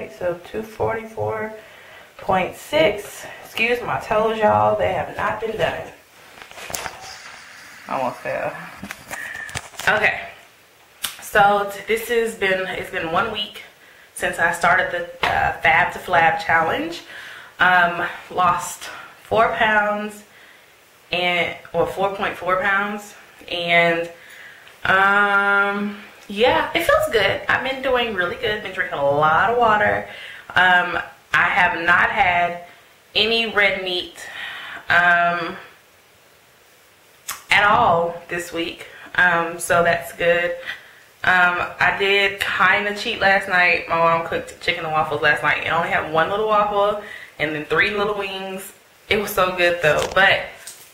right, so 244.6. Excuse my toes, y'all. They have not been done. Almost fell. Okay. So this has been, it's been 1 week since I started the Fab to Flab challenge. Lost 4 pounds and, or 4.4 pounds. And yeah, it feels good. I've been doing really good. Been drinking a lot of water. I have not had any red meat at all this week, so that's good. I did kind of cheat last night. My mom cooked chicken and waffles last night. I only had one little waffle and then 3 little wings. It was so good though, but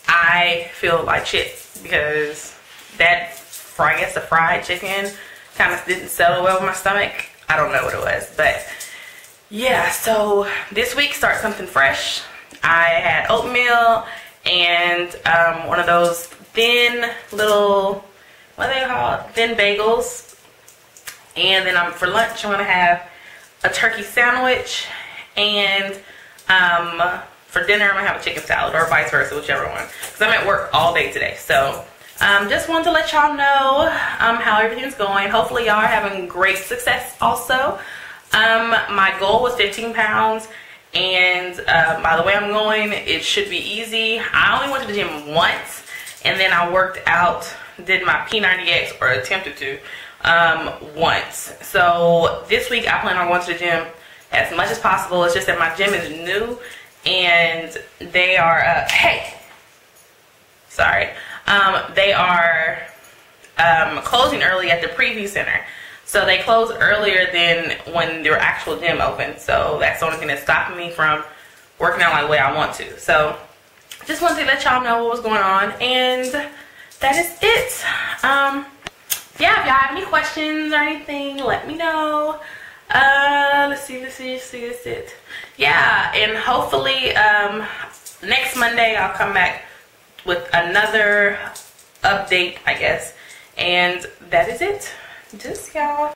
I feel like shit because that, I guess the fried chicken kind of didn't settle well with my stomach. I don't know what it was, but yeah, so this week start something fresh. I had oatmeal and one of those thin little, what are they called? Thin bagels. And then for lunch I'm gonna have a turkey sandwich, and for dinner I'm gonna have a chicken salad, or vice versa, whichever one. Because I'm at work all day today, so just wanted to let y'all know how everything's going. Hopefully y'all are having great success also. My goal was 15 pounds, and by the way I'm going, it should be easy. I only went to the gym once, and then I worked out, did my P90X, or attempted to, once. So this week I plan on going to the gym as much as possible. It's just that my gym is new, and they are, they are closing early at the preview center. So they close earlier than when their actual gym opened. So that's the only thing that's stopping me from working out the way I want to. So just wanted to let y'all know what was going on. And that is it. Yeah, if y'all have any questions or anything, let me know. Let's see, that's it. Yeah, and hopefully next Monday I'll come back with another update, I guess. And that is it. Just y'all.